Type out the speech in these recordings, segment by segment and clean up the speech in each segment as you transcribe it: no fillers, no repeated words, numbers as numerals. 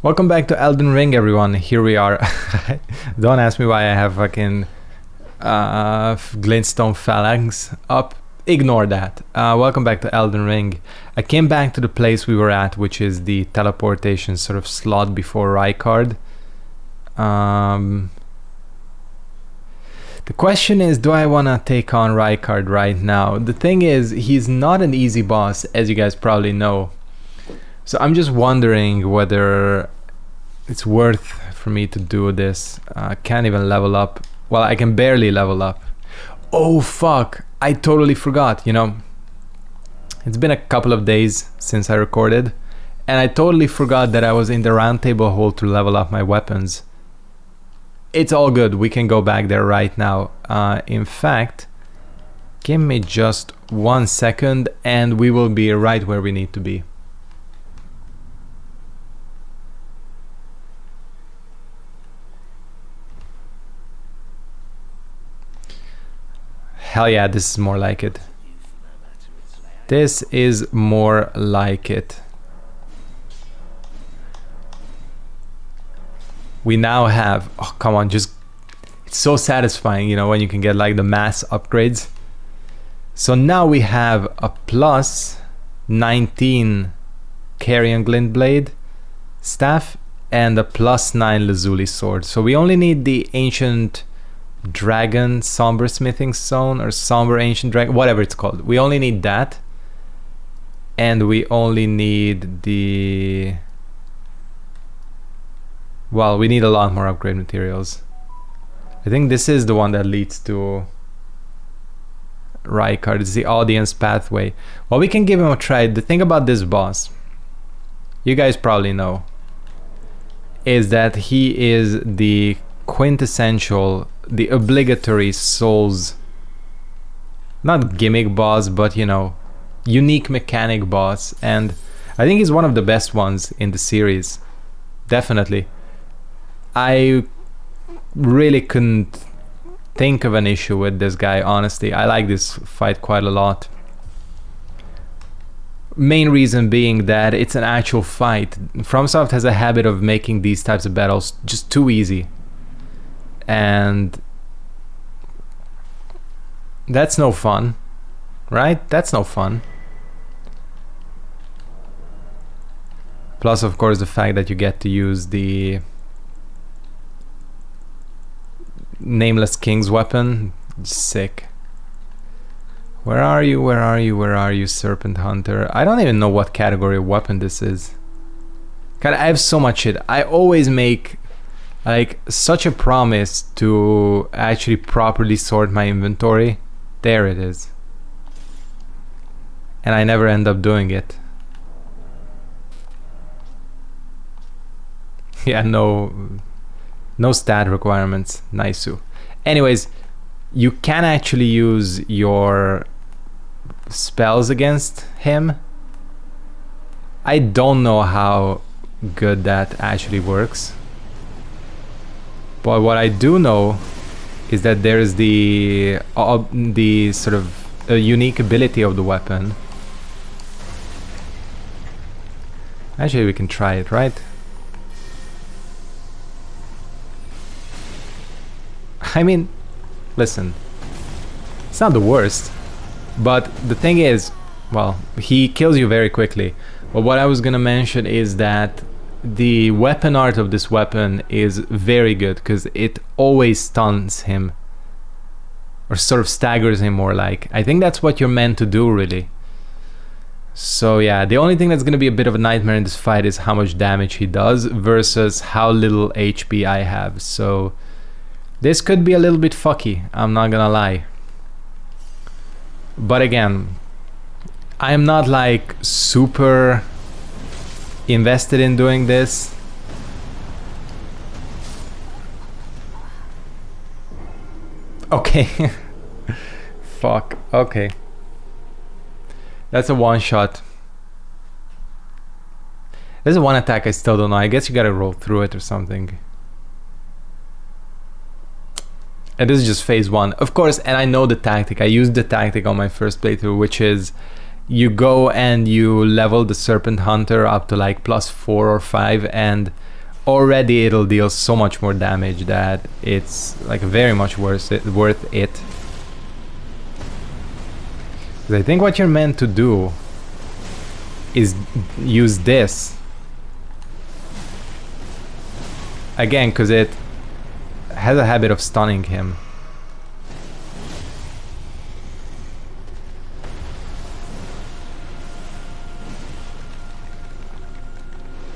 Welcome back to Elden Ring, everyone. Here we are. Don't ask me why I have fucking Glintstone Phalanx up. Ignore that. Welcome back to Elden Ring. I came back to the place we were at, which is the teleportation sort of slot before Rykard. The question is, do I want to take on Rykard right now? The thing is, he's not an easy boss, as you guys probably know. So I'm just wondering whether it's worth for me to do this. I can't even level up. Well, I can barely level up. Oh fuck, I totally forgot, you know. It's been a couple of days since I recorded, and I totally forgot that I was in the round table hole to level up my weapons. It's all good, we can go back there right now. In fact, give me just 1 second and we will be right where we need to be. Hell yeah, this is more like it. This is more like it. We now have, oh come on, just, it's so satisfying, you know, when you can get like the mass upgrades. So now we have a plus 19 carrion glint blade staff and a plus 9 lazuli sword. So we only need the ancient Dragon sombersmithing stone or somber ancient dragon, whatever it's called. We only need that, and we only need the, well, we need a lot more upgrade materials. I think this is the one that leads to Rykard. It's the audience pathway. Well, we can give him a try. The thing about this boss, you guys probably know, is that he is the quintessential, the obligatory Souls, not gimmick boss, but you know, unique mechanic boss, and I think he's one of the best ones in the series, definitely. I really couldn't think of an issue with this guy, honestly. I like this fight quite a lot. Main reason being that it's an actual fight. FromSoft has a habit of making these types of battles just too easy. And that's no fun, right? That's no fun. Plus, of course, the fact that you get to use the Nameless King's weapon. Sick. Where are you? Where are you? Where are you, Serpent Hunter? I don't even know what category of weapon this is. God, I have so much shit. I always make like such a promise to actually properly sort my inventory. There it is. And I never end up doing it. Yeah, no stat requirements. Nice-oo. Anyways, you can actually use your spells against him. I don't know how good that actually works. But what I do know is that there is the sort of unique ability of the weapon. Actually, we can try it, right? I mean, listen, it's not the worst, but the thing is, well, he kills you very quickly. But what I was gonna mention is that the weapon art of this weapon is very good because it always stuns him, or sort of staggers him more like. I think that's what you're meant to do, really. So yeah, the only thing that's going to be a bit of a nightmare in this fight is how much damage he does versus how little HP I have. So this could be a little bit fucky, I'm not gonna lie. But again, I am not like super invested in doing this. Okay. Fuck. Okay. That's a one shot. There's a one attack I still don't know. I guess you gotta roll through it or something. And this is just phase 1. Of course, and I know the tactic. I used the tactic on my first playthrough, which is you go and you level the Serpent Hunter up to like +4 or 5, and already it'll deal so much more damage that it's like very much worth it. I think what you're meant to do is use this again, because it has a habit of stunning him.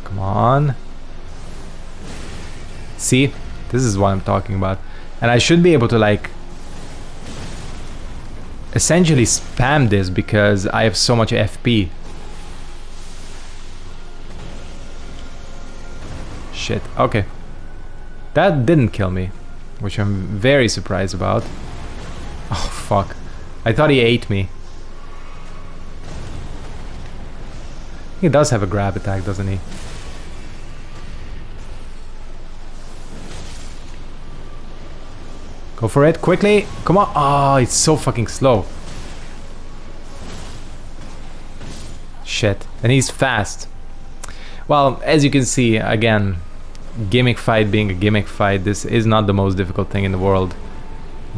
Come on. See, this is what I'm talking about, and I should be able to like essentially spam this because I have so much FP. Shit, okay. That didn't kill me, which I'm very surprised about. Oh fuck, I thought he ate me. He does have a grab attack, doesn't he? Go for it, quickly! Come on! Ah, oh, it's so fucking slow. Shit. And he's fast. Well, as you can see, again, gimmick fight being a gimmick fight, this is not the most difficult thing in the world.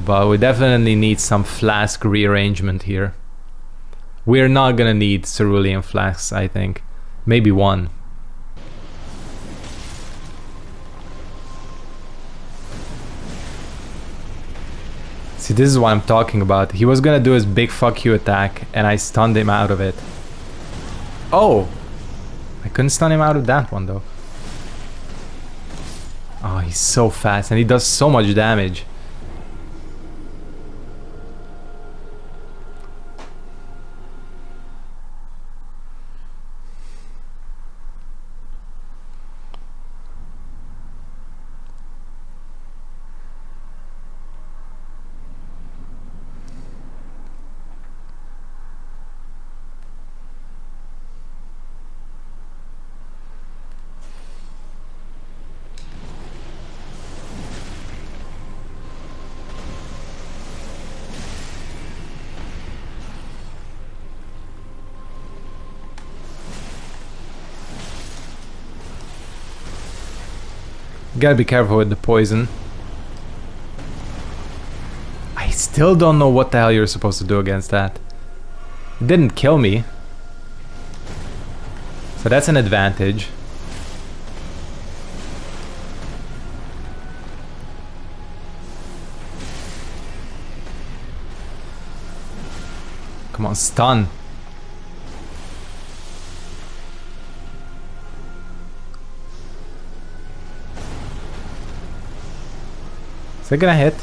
But we definitely need some flask rearrangement here. We're not gonna need cerulean flasks, I think. Maybe one. See, this is what I'm talking about. He was gonna do his big fuck you attack and I stunned him out of it. Oh! I couldn't stun him out of that one though. Oh, he's so fast and he does so much damage. Gotta be careful with the poison. I still don't know what the hell you're supposed to do against that. It didn't kill me, so that's an advantage. Come on, stun. Is it gonna hit?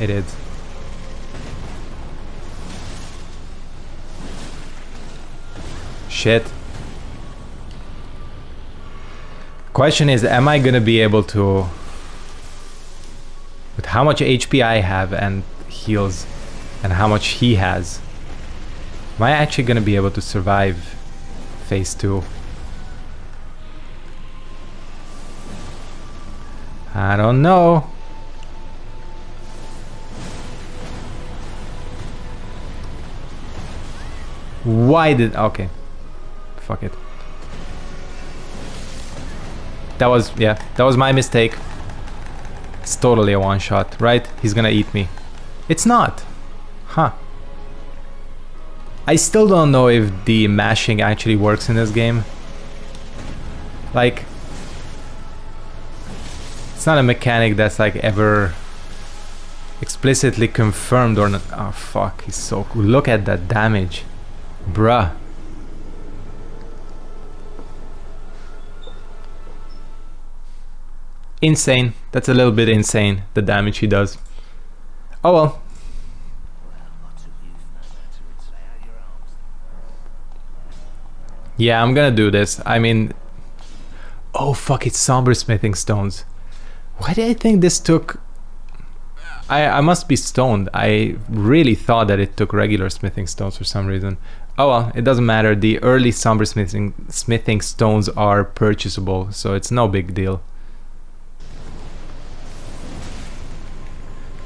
It is. Shit. Question is, am I gonna be able to... with how much HP I have and heals and how much he has, am I actually gonna be able to survive phase 2? I don't know. Why did... okay. Fuck it. That was... yeah, that was my mistake. It's totally a one-shot, right? He's gonna eat me. It's not. Huh. I still don't know if the mashing actually works in this game. Like... it's not a mechanic that's like ever explicitly confirmed or not. Oh fuck, he's so cool. Look at that damage. Bruh. Insane. That's a little bit insane, the damage he does. Oh well. Yeah, I'm gonna do this. I mean... oh fuck, it's sombersmithing stones. Why did I think this took... I must be stoned. I really thought that it took regular smithing stones for some reason. Oh well, it doesn't matter. The early sombersmithing stones are purchasable, so it's no big deal.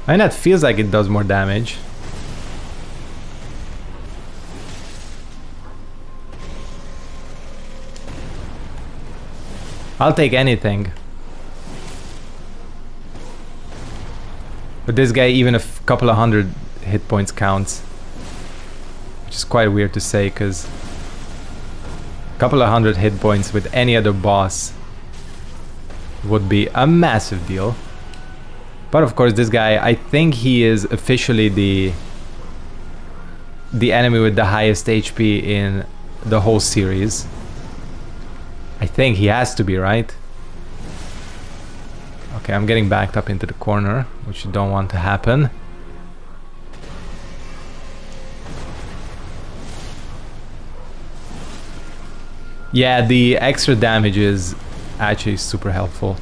I mean, that feels like it does more damage. I'll take anything. But this guy, even a couple of hundred hit points counts. Which is quite weird to say, because a couple of hundred hit points with any other boss would be a massive deal. But of course, this guy, I think he is officially the enemy with the highest HP in the whole series. I think he has to be, right? Okay, I'm getting backed up into the corner, which you don't want to happen. Yeah, the extra damage is actually super helpful.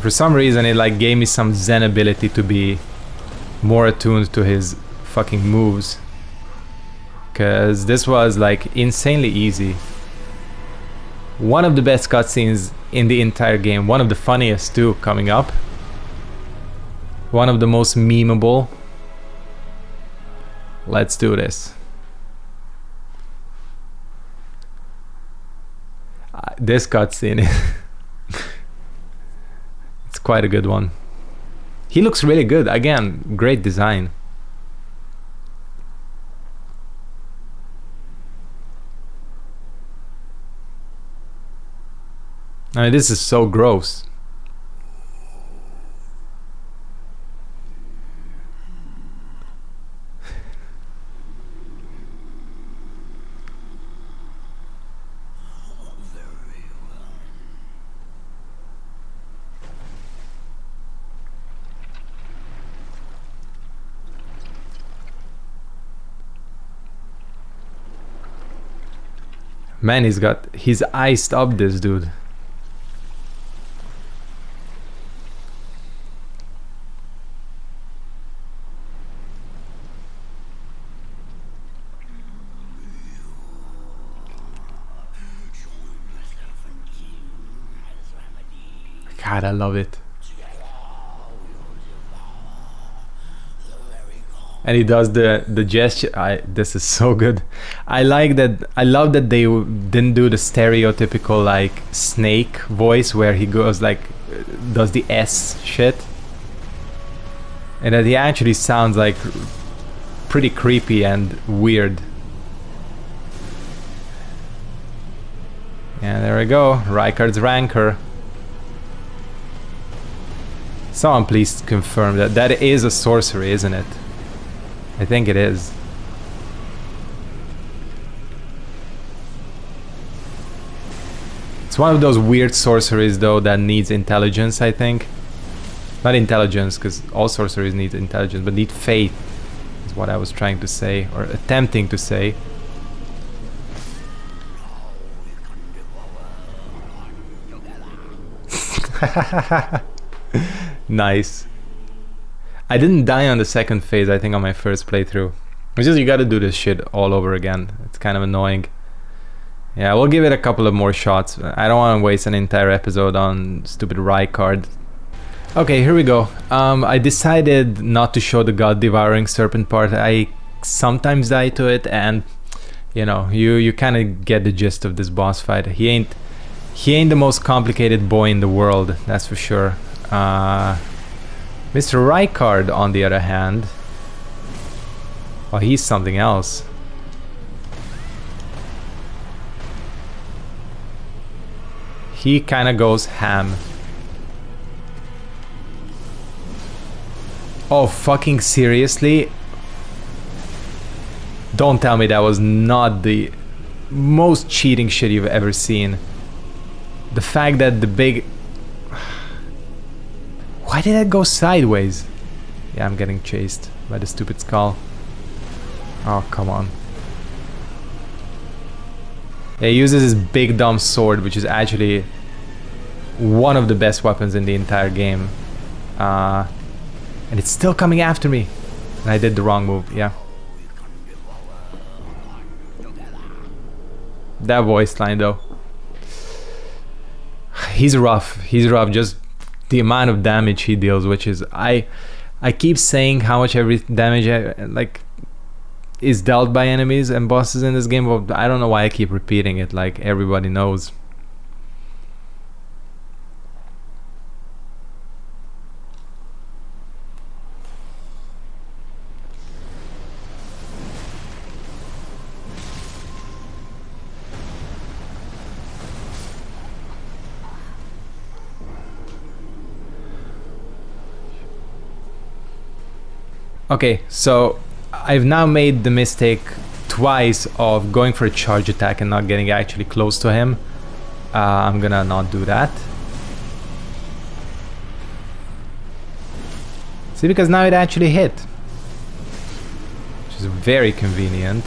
For some reason it like gave me some Zen ability to be more attuned to his fucking moves, because this was like insanely easy. One of the best cutscenes in the entire game, one of the funniest too coming up, one of the most memeable. Let's do this. This cutscene quite a good one. He looks really good. Again, great design. I mean, this is so gross. Man, he's iced up, this dude. God, I love it. And he does the gesture. This is so good. I like that. I love that they didn't do the stereotypical like snake voice where he goes like does the S shit, and that he actually sounds like pretty creepy and weird. Yeah, there we go. Rykard's Rancor. Someone please confirm that that is a sorcery, isn't it? I think it is. It's one of those weird sorceries though that needs intelligence, I think. Not intelligence, because all sorceries need intelligence, but need faith, is what I was trying to say, or attempting to say. Nice. I didn't die on the second phase, I think, on my first playthrough. It's just you gotta do this shit all over again. It's kind of annoying. Yeah, we'll give it a couple of more shots. I don't want to waste an entire episode on stupid Rykard. Okay, here we go. I decided not to show the God-Devouring Serpent part. I sometimes die to it, and you know, you kind of get the gist of this boss fight. He ain't the most complicated boy in the world, that's for sure. Mr. Rykard, on the other hand, oh, he's something else. He kind of goes ham. Oh, fucking seriously? Don't tell me that was not the most cheating shit you've ever seen. The fact that the big... Why did that go sideways? Yeah, I'm getting chased by the stupid skull. Oh, come on. Yeah, he uses his big dumb sword, which is actually one of the best weapons in the entire game. And it's still coming after me. And I did the wrong move, yeah. That voice line though. He's rough, just... the amount of damage he deals, which is, I keep saying how much every damage is dealt by enemies and bosses in this game, but I don't know why I keep repeating it, like everybody knows. Okay, so I've now made the mistake twice of going for a charge attack and not getting actually close to him. I'm gonna not do that. See, because now it actually hit, which is very convenient.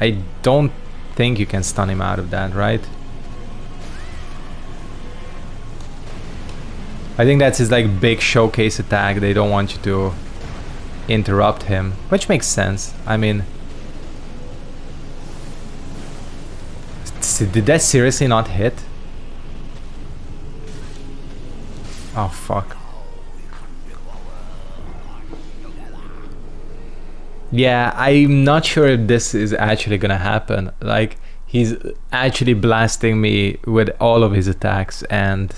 I don't think you can stun him out of that, right? I think that's his like big showcase attack. They don't want you to interrupt him, which makes sense. I mean, did that seriously not hit? Oh fuck. Yeah, I'm not sure if this is actually gonna happen. Like, he's actually blasting me with all of his attacks and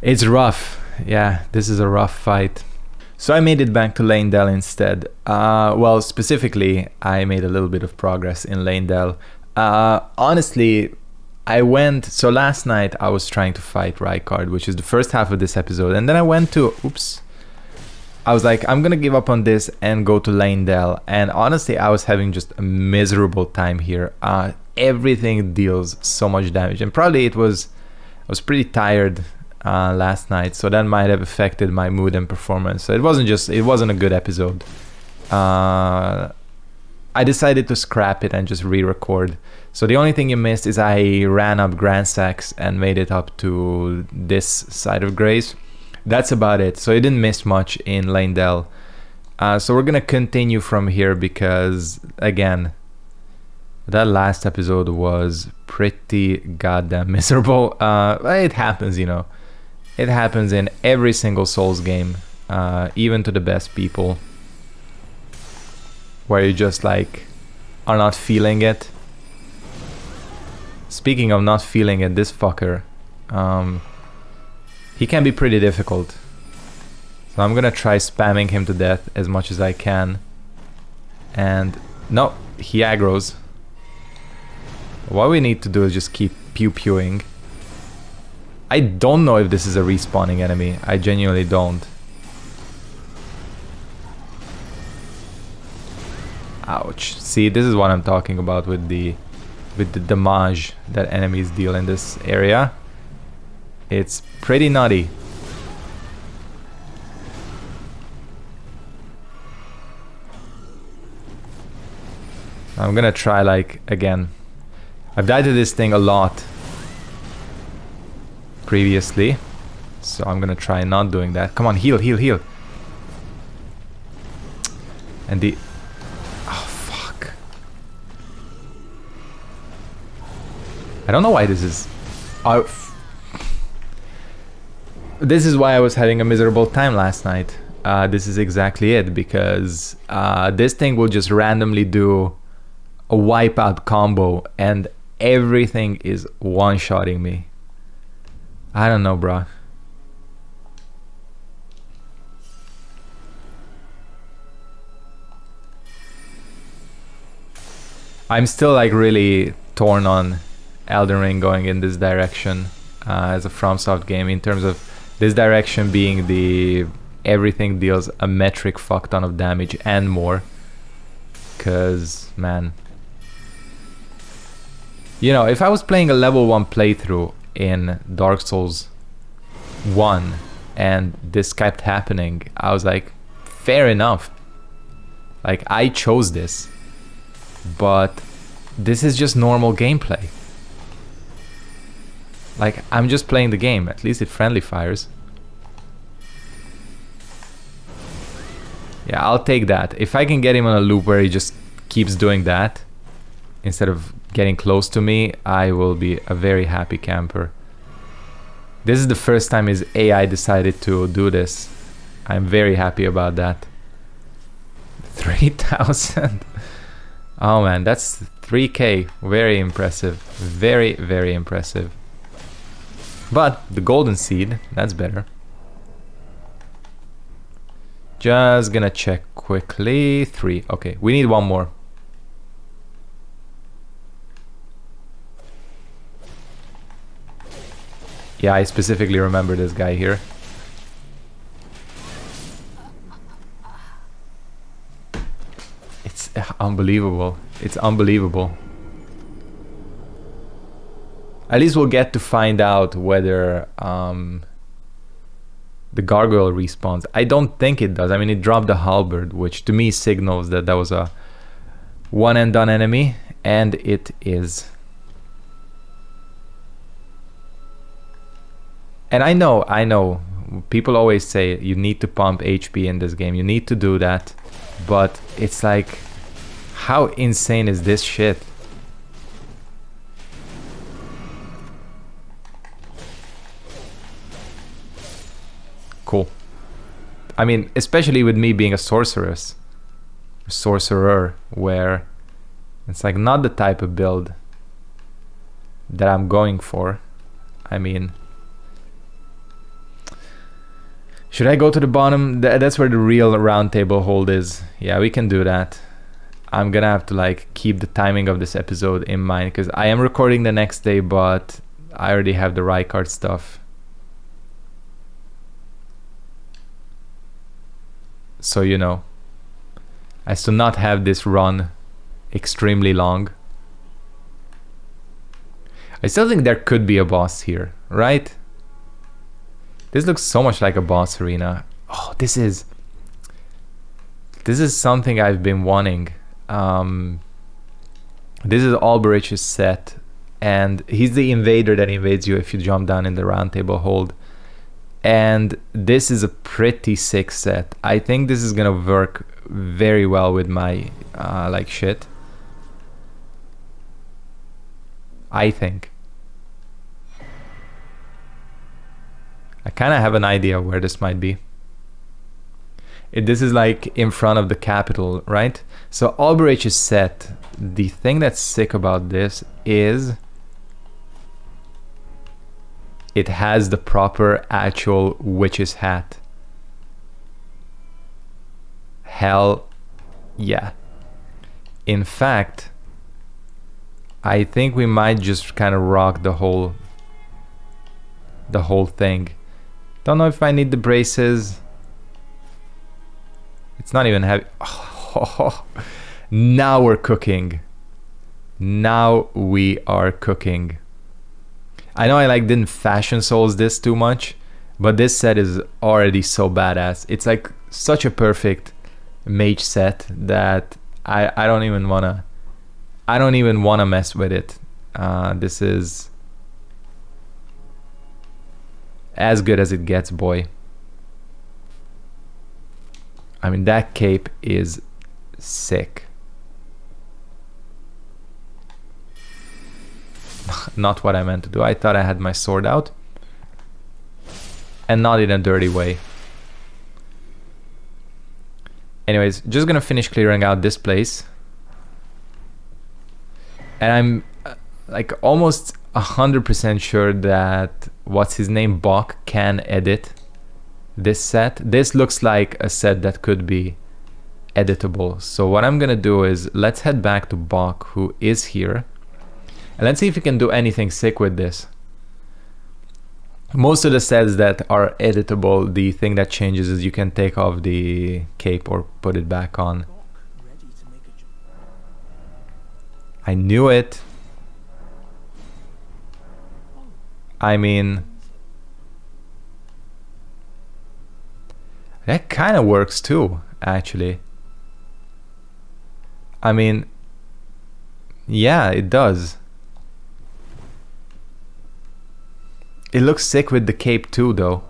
it's rough. Yeah, this is a rough fight. So I made it back to Leyndell instead. Well, specifically, I made a little bit of progress in Leyndell. Honestly, I went... So last night I was trying to fight Rykard, which is the first half of this episode. And then I went to... Oops. I was like, I'm gonna give up on this and go to Leyndell. And honestly, I was having just a miserable time here. Everything deals so much damage. And probably it was... I was pretty tired last night, so that might have affected my mood and performance. So it wasn't a good episode. I decided to scrap it and just re-record. So the only thing you missed is I ran up Grand Sax and made it up to this side of Grace. That's about it. So you didn't miss much in Leyndell. So we're gonna continue from here because, again, that last episode was pretty goddamn miserable. It happens, you know. It happens in every single Souls game, even to the best people, where you just like are not feeling it. Speaking of not feeling it, this fucker, he can be pretty difficult. So I'm gonna try spamming him to death as much as I can. And no, he aggros. What we need to do is just keep pew-pewing. I don't know if this is a respawning enemy. I genuinely don't. Ouch. See, this is what I'm talking about with the damage that enemies deal in this area. It's pretty nutty. I'm gonna try like again. I've died to this thing a lot previously, so I'm gonna try not doing that. Come on, heal, heal, heal. And the... Oh, fuck. I don't know why this is... This is why I was having a miserable time last night. This is exactly it, because this thing will just randomly do a wipeout combo and everything is one-shotting me. I don't know, bro. I'm still like really torn on Elden Ring going in this direction as a FromSoft game, in terms of this direction being the everything deals a metric fuck ton of damage and more. 'Cause, man, you know, if I was playing a level 1 playthrough in Dark Souls 1 and this kept happening, I was like, fair enough, like I chose this, but this is just normal gameplay. Like, I'm just playing the game. At least it friendly fires. Yeah, I'll take that. If I can get him on a loop where he just keeps doing that instead of getting close to me, I will be a very happy camper. This is the first time his AI decided to do this. I'm very happy about that. 3,000. Oh man, that's 3K. Very impressive. Very, very impressive. But the golden seed, that's better. Just gonna check quickly. 3. Okay, we need one more. Yeah, I specifically remember this guy here. It's unbelievable. It's unbelievable. At least we'll get to find out whether the gargoyle respawns. I don't think it does. I mean, it dropped the halberd, which to me signals that that was a one and done enemy, and it is. And I know, people always say you need to pump HP in this game, you need to do that, but it's like, how insane is this shit? Cool. I mean, especially with me being a sorcerer, where it's like not the type of build that I'm going for. I mean, should I go to the bottom? That's where the real round table hold is. Yeah, we can do that. I'm gonna have to like keep the timing of this episode in mind, because I am recording the next day, but I already have the Rykard stuff. So, you know, I still not have this run extremely long. I still think there could be a boss here, right? This looks so much like a boss arena. Oh, this is something I've been wanting. This is Alberich's set, and he's the invader that invades you if you jump down in the round table hold. And this is a pretty sick set. I think this is gonna work very well with my like shit. I think. I kind of have an idea where this might be. This is like in front of the Capitol, right? So Alberich's set. The thing that's sick about this is it has the proper actual witch's hat. Hell yeah. In fact, I think we might just kind of rock the whole thing. Don't know if I need the braces. It's not even heavy. Oh, now we're cooking. Now we are cooking. I know I like didn't fashion souls this too much, but this set is already so badass. It's like such a perfect mage set that I don't even wanna mess with it. This is as good as it gets, boy. I mean, that cape is sick. Not what I meant to do. I thought I had my sword out, and not in a dirty way. Anyways, just gonna finish clearing out this place, and I'm like almost 100% sure that what's his name, Bach, can edit this set. This looks like a set that could be editable. So what I'm gonna do is let's head back to Bach, who is here. And let's see if we can do anything sick with this. Most of the sets that are editable, the thing that changes is you can take off the cape or put it back on. I knew it. I mean, that kind of works too, actually. I mean, yeah, it does. It looks sick with the cape too, though.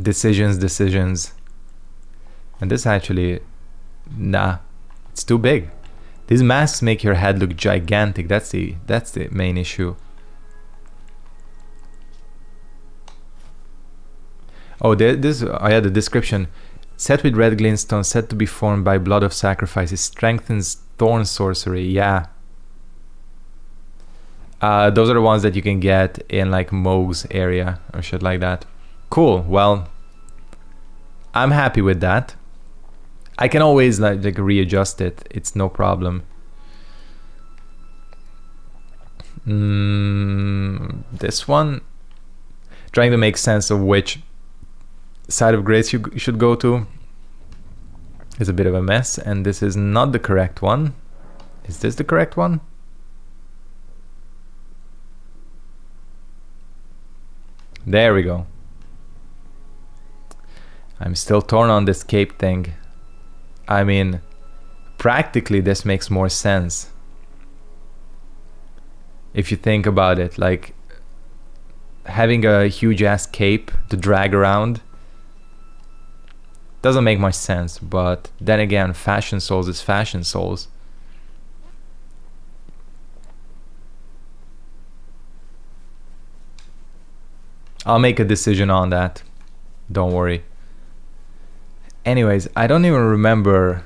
Decisions. And this actually, nah, it's too big. These masks make your head look gigantic. That's the main issue. Oh, this I had a description. Set with red glintstone, said to be formed by blood of sacrifices, strengthens thorn sorcery. Yeah. Those are the ones that you can get in like Moog's area or shit like that. Cool. Well, I'm happy with that. I can always like readjust it. It's no problem. This one, trying to make sense of which side of grace you should go to is a bit of a mess, and this is not the correct one. Is this the correct one? There we go. I'm still torn on this cape thing. I mean, practically this makes more sense if you think about it, like having a huge ass cape to drag around doesn't make much sense, but then again, fashion souls is fashion souls. I'll make a decision on that, don't worry. Anyways, I don't even remember.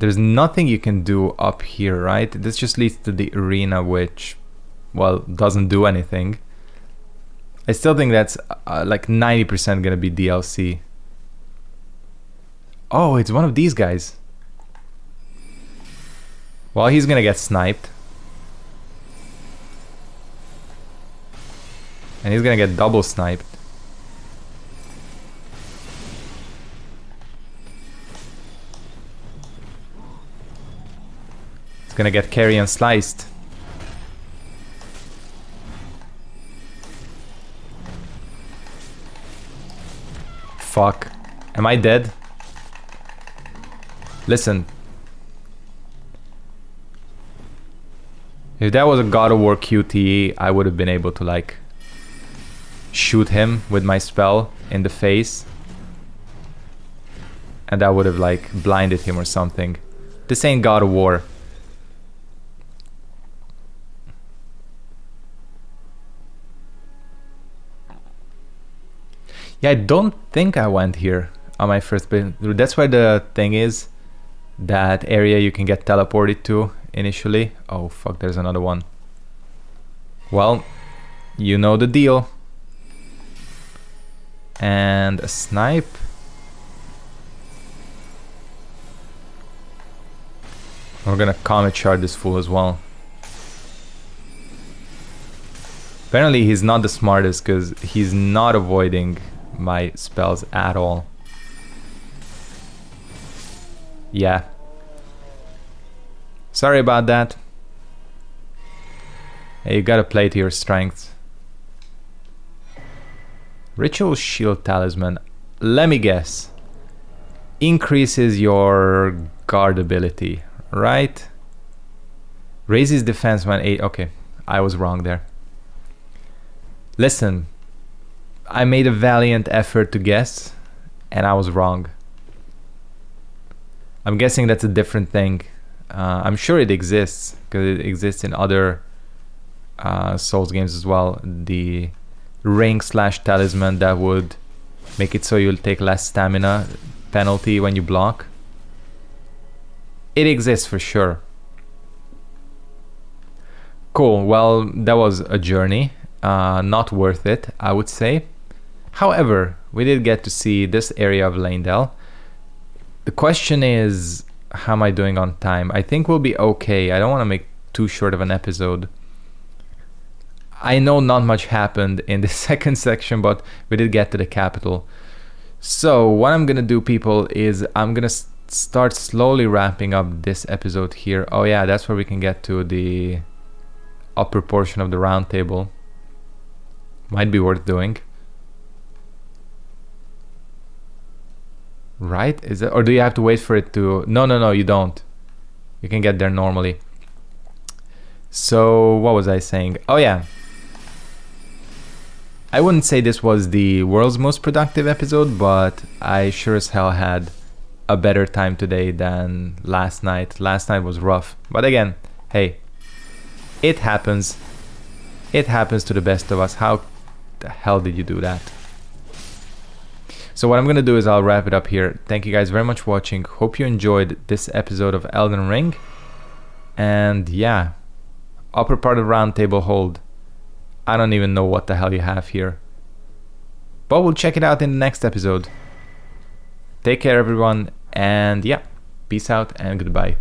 There's nothing you can do up here, right? This just leads to the arena, which, well, doesn't do anything. I still think that's like 90% gonna be DLC. Oh, it's one of these guys. Well, he's gonna get sniped. And he's gonna get double sniped. It's gonna get carrion sliced. Fuck. Am I dead? Listen. If that was a God of War QTE, I would have been able to like shoot him with my spell in the face. And that would have like blinded him or something. This ain't God of War. Yeah, I don't think I went here on my first playthrough. That's why the thing is that area you can get teleported to initially. Oh fuck, there's another one. Well, you know the deal. And a snipe. We're gonna comet shard this fool as well. Apparently he's not the smartest because he's not avoiding my spells at all. Yeah. Sorry about that. Hey, you gotta play to your strengths. Ritual Shield Talisman. Let me guess. Increases your guard ability, right? Raises defense when 8. Okay, I was wrong there. Listen. I made a valiant effort to guess, and I was wrong. I'm guessing that's a different thing. I'm sure it exists, because it exists in other Souls games as well. The ring slash talisman that would make it so you'll take less stamina penalty when you block. It exists for sure. Cool, well, that was a journey. Not worth it, I would say. However, we did get to see this area of Leyndell. The question is, how am I doing on time? I think we'll be okay. I don't want to make too short of an episode. I know not much happened in the second section, but we did get to the capital. So what I'm gonna do, people, is I'm gonna start slowly wrapping up this episode here. Oh yeah, that's where we can get to the upper portion of the round table. Might be worth doing. Right? Is it, or do you have to wait for it to... No, no, no, you don't. You can get there normally. So, what was I saying? Oh yeah. I wouldn't say this was the world's most productive episode, but I sure as hell had a better time today than last night. Last night was rough. But again, hey, it happens. It happens to the best of us. How the hell did you do that? So what I'm going to do is I'll wrap it up here. Thank you guys very much for watching. Hope you enjoyed this episode of Elden Ring. And yeah, upper part of round table hold. I don't even know what the hell you have here. But we'll check it out in the next episode. Take care everyone, and yeah, peace out and goodbye.